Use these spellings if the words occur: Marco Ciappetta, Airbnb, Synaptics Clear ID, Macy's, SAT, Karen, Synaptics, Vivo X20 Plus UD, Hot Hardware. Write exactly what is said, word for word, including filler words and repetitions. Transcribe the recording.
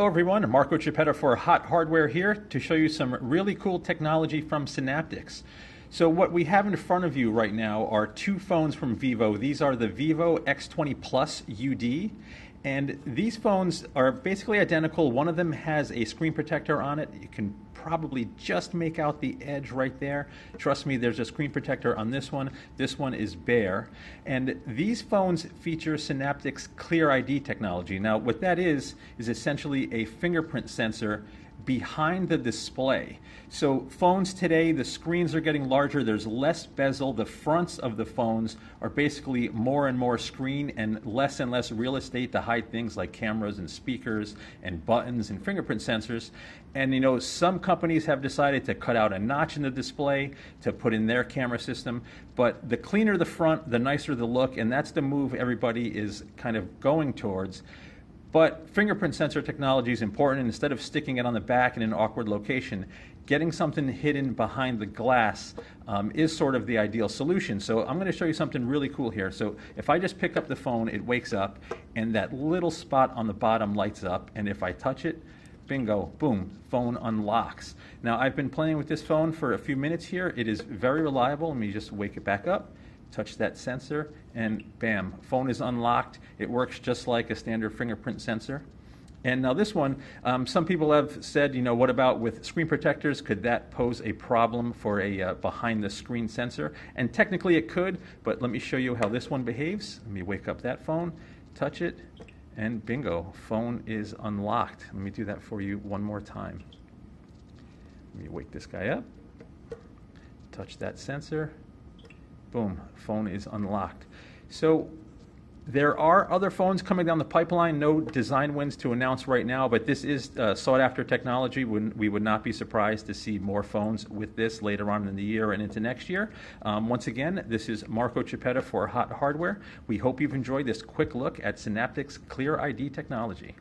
Hello everyone, Marco Ciappetta for Hot Hardware here to show you some really cool technology from Synaptics. So what we have in front of you right now are two phones from Vivo. These are the Vivo X twenty Plus U D, and these phones are basically identical. One of them has a screen protector on it. You can probably just make out the edge right there. Trust me, there's a screen protector on this one. This one is bare. And these phones feature Synaptics Clear I D technology. Now, what that is, is essentially a fingerprint sensor behind the display. So phones today, the screens are getting larger, there's less bezel, the fronts of the phones are basically more and more screen and less and less real estate to hide things like cameras and speakers and buttons and fingerprint sensors. And you know, some companies have decided to cut out a notch in the display to put in their camera system, but the cleaner the front, the nicer the look, and that's the move everybody is kind of going towards. But fingerprint sensor technology is important, and instead of sticking it on the back in an awkward location, getting something hidden behind the glass um, is sort of the ideal solution. So I'm going to show you something really cool here. So if I just pick up the phone, it wakes up, and that little spot on the bottom lights up, and if I touch it, bingo, boom, phone unlocks. Now I've been playing with this phone for a few minutes here. It is very reliable. Let me just wake it back up. Touch that sensor, and bam, phone is unlocked. It works just like a standard fingerprint sensor. And now this one, um, some people have said, you know, what about with screen protectors? Could that pose a problem for a uh, behind-the-screen sensor? And technically it could, but let me show you how this one behaves. Let me wake up that phone, touch it, and bingo, phone is unlocked. Let me do that for you one more time. Let me wake this guy up, touch that sensor, boom, phone is unlocked. So there are other phones coming down the pipeline, no design wins to announce right now, but this is uh, sought after technology. We would not be surprised to see more phones with this later on in the year and into next year. Um, once again, this is Marco Ciappetta for Hot Hardware. We hope you've enjoyed this quick look at Synaptics Clear I D technology.